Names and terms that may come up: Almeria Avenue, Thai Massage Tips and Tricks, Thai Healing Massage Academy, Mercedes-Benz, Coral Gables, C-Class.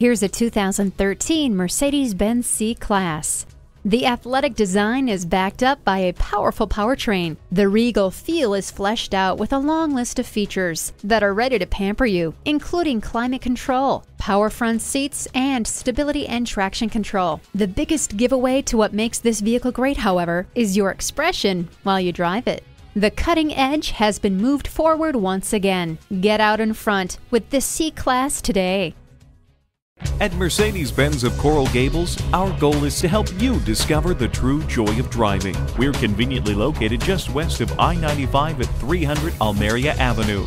Here's a 2013 Mercedes-Benz C-Class. The athletic design is backed up by a powerful powertrain. The regal feel is fleshed out with a long list of features that are ready to pamper you, including climate control, power front seats, and stability and traction control. The biggest giveaway to what makes this vehicle great, however, is your expression while you drive it. The cutting edge has been moved forward once again. Get out in front with the C-Class today. At Mercedes-Benz of Coral Gables, our goal is to help you discover the true joy of driving. We're conveniently located just west of I-95 at 300 Almeria Avenue.